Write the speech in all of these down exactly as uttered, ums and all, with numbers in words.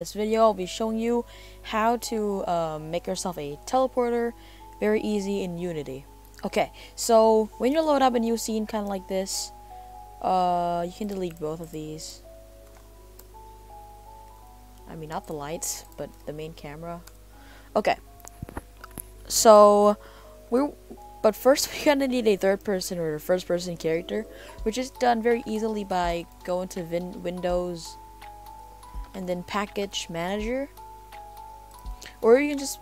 This video I'll be showing you how to uh, make yourself a teleporter very easy in Unity. Okay, so when you load up a new scene kind of like this, uh, you can delete both of these. I mean, not the lights, but the main camera. Okay, so we're but first we're gonna need a third person or a first person character, which is done very easily by going to Win Windows and then Package Manager, or you can just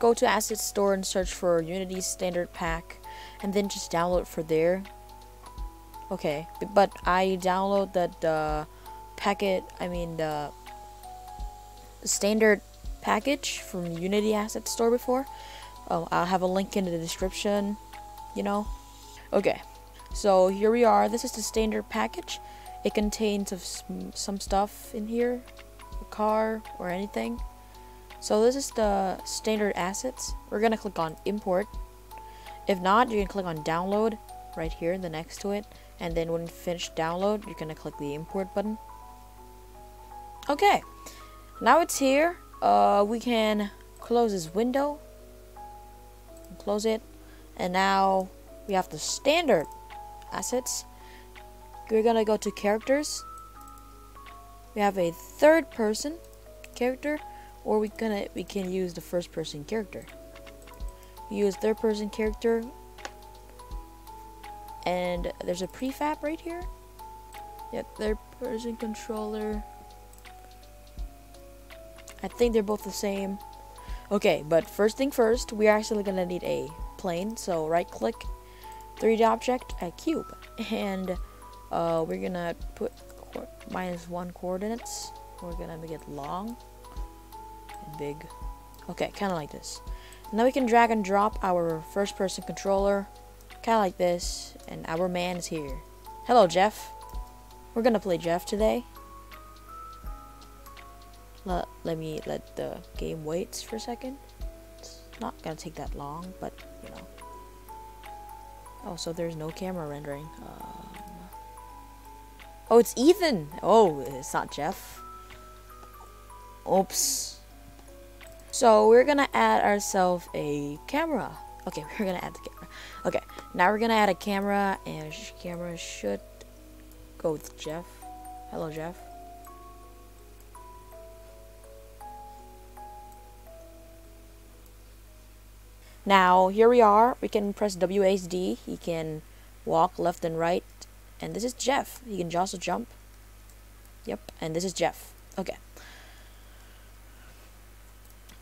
go to Asset Store and search for Unity Standard Pack and then just download for there. Okay, but I download that uh, packet I mean the standard package from Unity Asset Store before. Oh, I'll have a link in the description, you know. Okay, so here we are. This is the standard package. It contains of some stuff in here, a car or anything. So this is the standard assets. We're gonna click on import. If not, you can click on download right here, the next to it, and then when you finish download, you're gonna click the import button. Okay, now it's here. Uh, we can close this window, close it, and now we have the standard assets. We're gonna go to characters. We have a third person character, or we gonna we can use the first person character. Use third person character, and there's a prefab right here. Yep, third person controller. I think they're both the same. Okay, but first thing first, we're actually gonna need a plane. So right click, three D object, a cube, and Uh, we're gonna put minus one coordinates. We're gonna make it long and big. Okay, kind of like this. Now we can drag and drop our first person controller, kind of like this, and our man is here. Hello, Jeff. We're gonna play Jeff today. Let, let me let the game wait for a second. It's not gonna take that long, but you know. Oh, so there's no camera rendering. Uh, Oh, it's Ethan! Oh, it's not Jeff. Oops. So, we're gonna add ourselves a camera. Okay, we're gonna add the camera. Okay, now we're gonna add a camera, and sh camera should go with Jeff. Hello, Jeff. Now, here we are. We can press W A S D. He can walk left and right. And this is Jeff. He can also jump. Yep, and this is Jeff. Okay.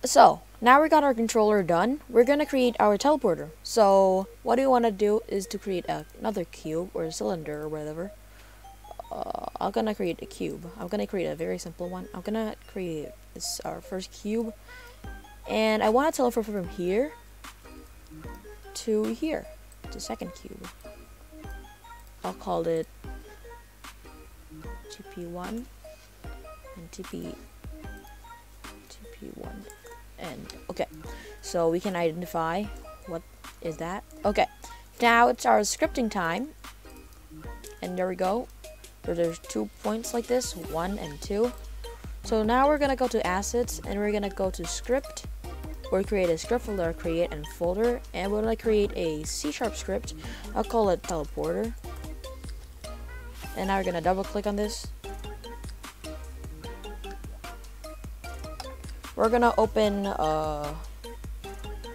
So, now we got our controller done. We're gonna create our teleporter. So, what we wanna do is to create a, another cube or a cylinder or whatever. Uh, I'm gonna create a cube. I'm gonna create a very simple one. I'm gonna create this, our first cube. And I wanna teleport from here to here, to second cube. I'll call it T P one and T P T P one, and okay, so we can identify what is that. Okay, now it's our scripting time, and there we go. So there's two points like this, one and two. So now we're gonna go to assets, and we're gonna go to script, or create a script folder, create and folder, and we're gonna create a C sharp script. I'll call it teleporter. And now we're gonna double click on this. We're gonna open, uh,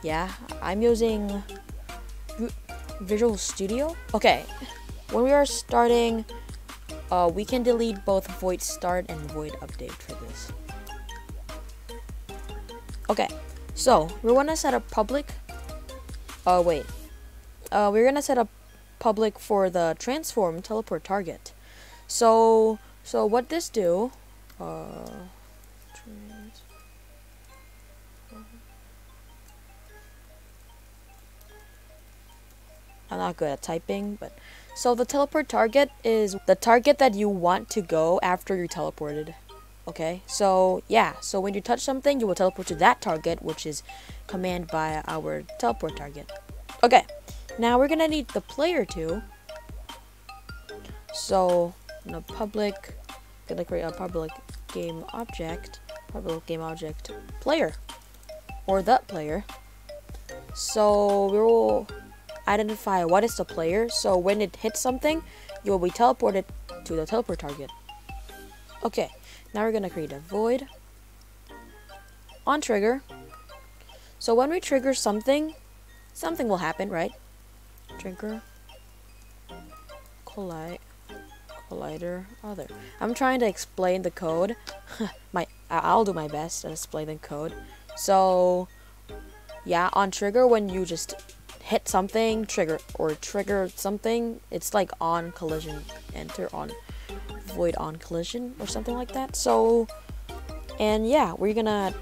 yeah, I'm using Visual Studio. Okay, when we are starting, uh, we can delete both void start and void update for this. Okay, so we wanna set up public. Oh, uh, wait, uh, we're gonna set up public for the transform teleport target. So, so what this do? Uh, I'm not good at typing, but so the teleport target is the target that you want to go after you teleported. Okay, so yeah, so when you touch something, you will teleport to that target, which is command by our teleport target. Okay. Now we're gonna need the player too. So, in a public, gonna create a public game object, Popular game object player or that player. So we will identify what is the player. So when it hits something, you will be teleported to the teleport target. Okay, now we're gonna create a void on trigger. So when we trigger something, something will happen, right? Trigger collide collider other. I'm trying to explain the code. my I'll do my best to display the code. So yeah, on trigger, when you just hit something, trigger or trigger something, it's like on collision, enter on void on collision or something like that. So and yeah, we're gonna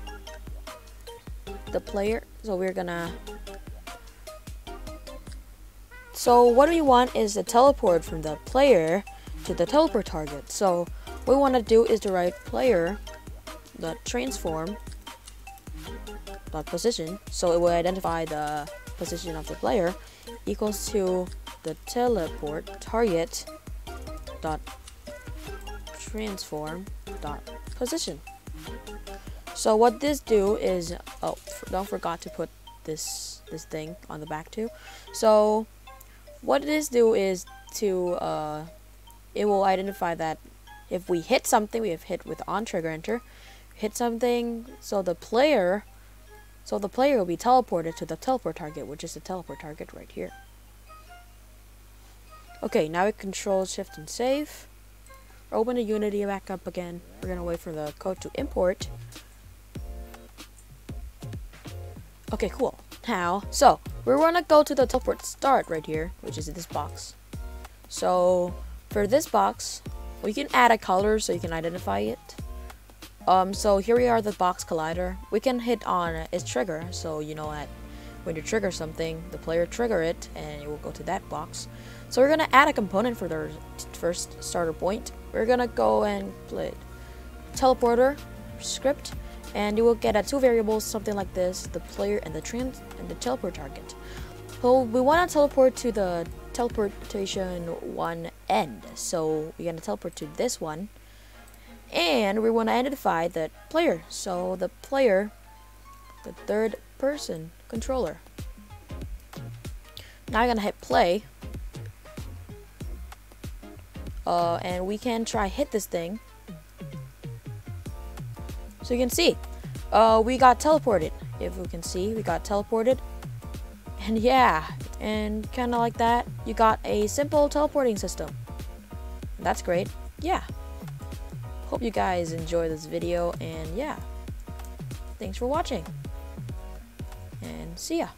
the player. So we're gonna. So what we want is the teleport from the player to the teleport target. So what we want to do is derive player dot transform dot position. So it will identify the position of the player equals to the teleport target dot transform dot position. So what this do is, oh, don't forgot to put this this thing on the back too. So what this do is to uh, it will identify that if we hit something, we have hit with on trigger enter, hit something, so the player, so the player will be teleported to the teleport target, which is the teleport target right here. Okay, now we control shift and save. Open the Unity back up again. We're gonna wait for the code to import. Okay, cool. Now, so we wanna go to the teleport start right here, which is this box. So for this box, we can add a color so you can identify it. Um, so here we are, the box collider. We can hit on its trigger, so you know that when you trigger something, the player trigger it, and it will go to that box. So we're gonna add a component for the first starter point. We're gonna go and play teleporter script, and you will get a two variables, something like this: the player and the trans and the teleport target. So we want to teleport to the teleportation one end, so we're gonna teleport to this one. And we want to identify the player, so the player, the third person controller. Now I'm gonna hit play, uh, and we can try hit this thing. So you can see, uh, we got teleported. If we can see, we got teleported, and yeah, and kind of like that, you got a simple teleporting system. That's great, yeah. Hope you guys enjoy this video, and yeah, thanks for watching, and see ya.